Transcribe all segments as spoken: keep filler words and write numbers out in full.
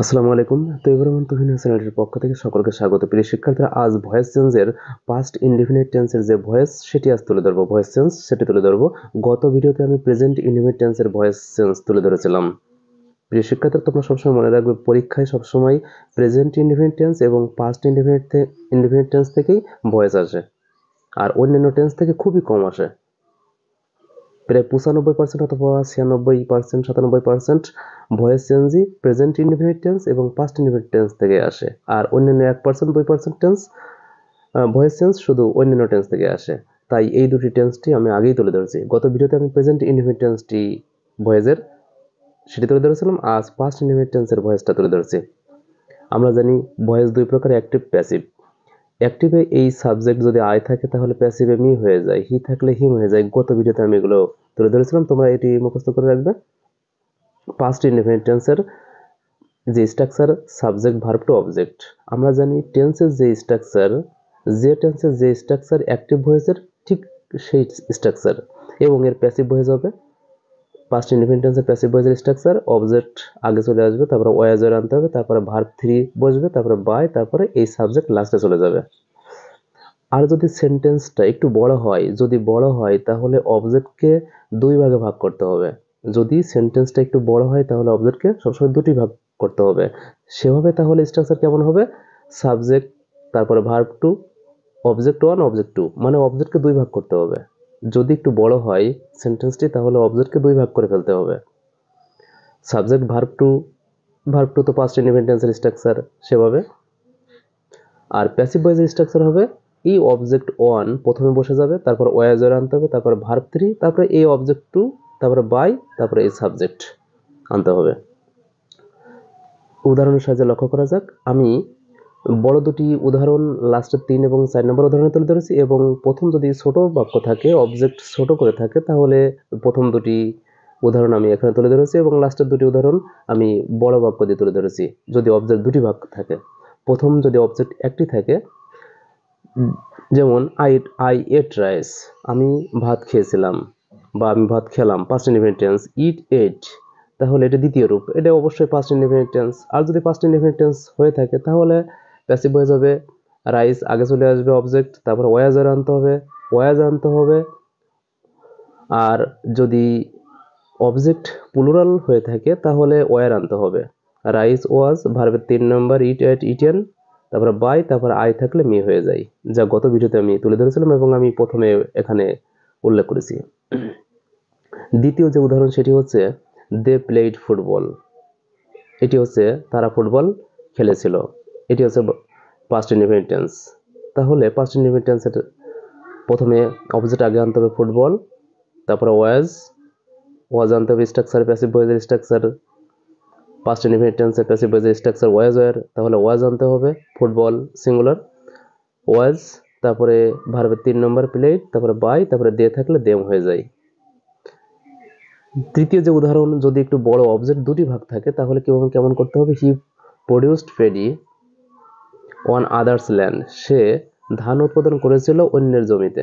আসসালামু আলাইকুম। তৈয়বুররহমান তুহিন হাসানের পক্ষ থেকে সকলকে স্বাগত। প্রিয় শিক্ষার্থীরা, আজ ভয়েস চেঞ্জের পাস্ট ইনডিফিনিট টেন্সের যে ভয়েস সেটি আজ তুলে ধরবো। ভয়েস চেঞ্জ সেটি তুলে ধরবো। গত ভিডিওতে আমি প্রেজেন্ট ইনডিফিনিট টেন্সের ভয়েস চেঞ্জ তুলে ধরেছিলাম। প্রিয় শিক্ষার্থীরা, তোমরা সবসময় মনে রাখবে, পরীক্ষায় সবসময় প্রেজেন্ট ইনডিফিনিট টেন্স এবং পাস্ট ইনডিফিনিট ইনডিফিনিট টেন্স থেকেই ভয়েস আসে, আর অন্যান্য টেন্স থেকে খুবই কম আসে। প্রায় পঁচানব্বই পার্সেন্ট অথবা ছিয়ানব্বই পার্সেন্ট সাতানব্বই পার্সেন্ট ভয়েস চেঞ্জই প্রেজেন্ট ইনডিফিনিট টেন্স এবং পাস্ট ইনডিফিনিট টেন্স থেকে আসে, আর অন্যান্য এক পার্সেন্ট দুই পার্সেন্ট টেন্স ভয়েস চেঞ্জ শুধু অন্যান্য টেন্স থেকে আসে। তাই এই দুটি টেন্সটি আমি আগেই তুলে ধরেছি। গত ভিডিওতে আমি প্রেজেন্ট ইনডিফিনিট টেন্সটি ভয়েসের সেটি তুলে ধরেছিলাম, আজ পাস্ট ইনডিফিনিট টেন্সের ভয়েসটা তুলে ধরেছি। আমরা জানি ভয়েস দুই প্রকার, অ্যাক্টিভ প্যাসিভ। অ্যাক্টিভে এই সাবজেক্ট যদি আই থাকে তাহলে প্যাসিভে মি হয়ে যায়, হি থাকলে হিম হয়ে যায়। গত ভিডিওতে আমি এগুলো তুলে ধরেছিলাম, তোমরা এটি মুখস্থ করে রাখবে। পাস্ট ইনডিফিনিট টেন্সের যে structure, subject verb two object, আমরা জানি টেন্সের যে স্ট্রাকচার, যে টেন্সের যে স্ট্রাকচার অ্যাক্টিভ ভয়েসের ঠিক সেই স্ট্রাকচার, এবং এর প্যাসিভ ভয়েস হবে পাস্ট ইনডিফিনিট টেন্সের প্যাসিভ ভয়েসের স্ট্রাকচার অবজেক্ট আগে চলে আসবে, তারপরে ওয়াজের আনতে হবে, তারপরে ভার্ব থ্রি বসবে, তারপরে বাই, তারপরে এই সাবজেক্ট লাস্টে চলে যাবে। আর যদি সেন্টেন্সটা একটু বড় হয়, যদি বড় হয় তাহলে অবজেক্টকে দুই ভাগে ভাগ করতে হবে। যদি সেন্টেন্সটা একটু বড় হয় তাহলে অবজেক্টকে সবসময় দুটি ভাগ করতে হবে। সেভাবে তাহলে স্ট্রাকচার কেমন হবে? সাবজেক্ট, তারপরে verb two, object one, object two, মানে অবজেক্টকে দুই ভাগ করতে হবে। যদি একটু বড় হয় সেন্টেন্সটি তাহলে অবজেক্টকে দুই ভাগ করে ফেলতে হবে। Subject verb two, verb two তো পাস্ট ইনডিফিনিট টেন্সের স্ট্রাকচার সেভাবে। আর প্যাসিভ ভয়েসের স্ট্রাকচার হবে এই অবজেক্ট ওয়ান প্রথমে বসে যাবে, তারপর ওয়াজের আনতে হবে, তারপর ভার্ব থ্রি, তারপরে এই অবজেক্ট টু, তারপরে বাই, তারপরে এই সাবজেক্ট আনতে হবে। উদাহরণের সাহায্যে লক্ষ্য করা যাক। আমি বড় দুটি উদাহরণ লাস্টের তিন এবং চার নম্বর উদাহরণ তুলে ধরেছি, এবং প্রথম যদি ছোট বাক্য থাকে, অবজেক্ট ছোট করে থাকে, তাহলে প্রথম দুটি উদাহরণ আমি এখানে তুলে ধরেছি, এবং লাস্টের দুটি উদাহরণ আমি বড় বাক্য দিয়ে তুলে ধরেছি। যদি অবজেক্ট দুটি বাক্য থাকে, প্রথম যদি অবজেক্ট একটি থাকে, যেমন আই আই এট রাইস, আমি ভাত খেয়েছিলাম বা আমি ভাত খেলাম, past indefinite tense, eat ate, তাহলে এটা দ্বিতীয় রূপ, এটা অবশ্যই পাস্ট ইনডিফিনিট টেন্স। আর যদি পাস্ট ইনডিফিনিট টেন্স হয়ে থাকে তাহলে প্যাসিভ হয়ে যাবে, রাইস আগে চলে আসবে অবজেক্ট, তারপর ওয়াজার আনতে হবে, ওয়াজ আনতে হবে। আর যদি অবজেক্ট প্লুরাল হয়ে থাকে তাহলে ওয়ার আনতে হবে, রাইস ওয়াজ, ভার্বের তিন নম্বর, ইট এট ইটেন, তারপরে বাই, তারপর আই থাকলে মি হয়ে যায়, যা গত ভিডিওতে আমি তুলে ধরেছিলাম এবং আমি প্রথমে এখানে উল্লেখ করেছি। দ্বিতীয় যে উদাহরণ সেটি হচ্ছে দে প্লেড ফুটবল, এটি হচ্ছে তারা ফুটবল খেলেছিল, এটি হচ্ছে পাস্ট ইনডিফিনিট টেন্স। তাহলে পাস্ট ইনডিফিনিট টেন্সের প্রথমে অবজেক্ট আগে আনতে হবে ফুটবল, তারপরে ওয়াজ, ওয়াজ আনতে হবে স্ট্রাকচার, প্যাসিভ ভয়েসের স্ট্রাকচার, পাস্ট ইনডিফিনিট টেন্সের প্যাসিভ ভয়েসের স্ট্রাকচার ওয়াজ ওয়ার, তাহলে ওয়াজ আনতে হবে, ফুটবল সিঙ্গুলার ওয়াজ, তারপরে ভার্বের তিন নম্বর প্লেড, তারপরে বাই, তারপরে দে থাকলে দেম হয়ে যায়। তৃতীয় যে উদাহরণ, যদি একটু বড় অবজেক্ট দুটি ভাগ থাকে তাহলে কেমন কেমন করতে হবে? He produced paddy on others land, সে ধান উৎপাদন করেছিল অন্যের জমিতে,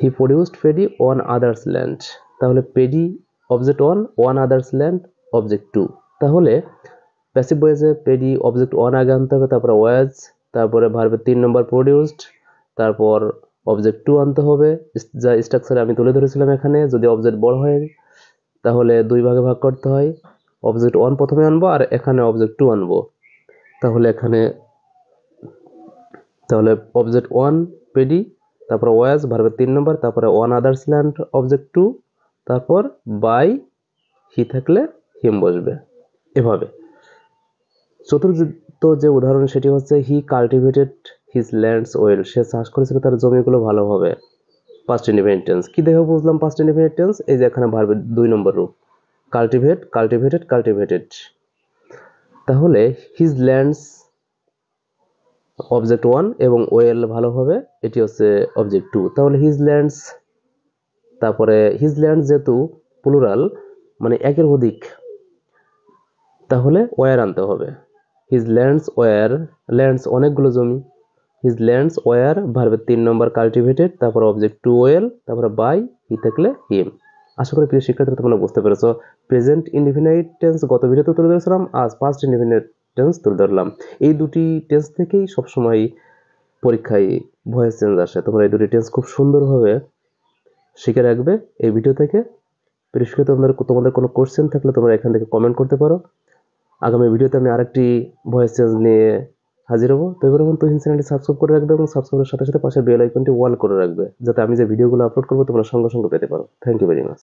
he produced paddy on others land, তাহলে paddy object one, one others land object two, তাহলে প্যাসিভ ভয়েসে পেডি অবজেক্ট ওয়ান আগে আনতে হবে, তারপরে ওয়াজ, তারপরে ভার্বের তিন নম্বর প্রডিউসড, তারপর অবজেক্ট টু আনতে হবে, যা স্ট্রাকচার আমি তুলে ধরেছিলাম এখানে। যদি অবজেক্ট বড় হয় তাহলে দুই ভাগে ভাগ করতে হয়, অবজেক্ট ওয়ান প্রথমে আনবো আর এখানে অবজেক্ট টু আনবো, তাহলে এখানে তাহলে অবজেক্ট ওয়ান পেডি, তারপরে ওয়াজ, ভার্বের তিন নম্বর, তারপরে one others land object two, তারপর বাই, হি থাকলে হিম বসবে, এভাবে। চতুর্থ যে উদাহরণ সেটি হচ্ছে he cultivated his lands well, সে চাষ করেছিল তার জমিগুলো ভালোভাবে, পাস্ট ইনডিফিনিট টেন্স। কী দেখে বুঝলাম পাস্ট ইনডিফিনিট টেন্স? এই যে এখানে ভার্বের দুই নম্বর রূপ কাল্টিভেট, কাল্টিভেটেড, কাল্টিভেটেড, তাহলে হিজ ল্যান্ডস অবজেক্ট ওয়ান এবং ওয়েল ভালোভাবে এটি হচ্ছে অবজেক্ট টু, তাহলে হিজ ল্যান্ডস, তারপরে হিজ ল্যান্ডস যেহেতু প্লুরাল মানে একের অধিক, তাহলে ওয়ার আনতে হবে, হিজ ল্যান্ডস ওয়ার, ল্যান্ডস অনেকগুলো জমি, হিজ ল্যান্ডস ওয়ার, ভার্বের তিন নম্বর কাল্টিভেটেড, তারপর অবজেক্ট টু ওয়েল, তারপর বাই, হি থাকলে হিম, আশা করি প্রিয় শিক্ষার্থীরা তোমরা বুঝতে পেরেছো। প্রেজেন্ট ইনডিফিনাইট টেন্স গত ভিডিওতে তুলে ধরেছিলাম, আজ পাস্ট ইনডিফিনাইট টেন্স তুলে ধরলাম। এই দুটি টেন্স থেকেই সবসময় পরীক্ষায় ভয়েস চেঞ্জ আসে। তোমরা এই দুটি টেন্স খুব সুন্দরভাবে শিখে রাখবে এই ভিডিও থেকে। প্রিয় শিক্ষার্থী, তোমাদের তোমাদের কোনো কোশ্চেন থাকলে তোমরা এখান থেকে কমেন্ট করতে পারো। আগামী ভিডিওতে আমি আরেকটি ভয়েস চেঞ্জ নিয়ে হাজির হবো। তো এবার তুহিন চ্যানেলটি সাবস্ক্রাইব করে রাখবে এবং সাবস্ক্রাইবের সাথে সাথে পাশে বেল আইকনটি ওয়াল করে রাখবে, যাতে আমি যে ভিডিওগুলো আপলোড করবো তোমরা সঙ্গে সঙ্গে পেতে পারো। Thank you very much.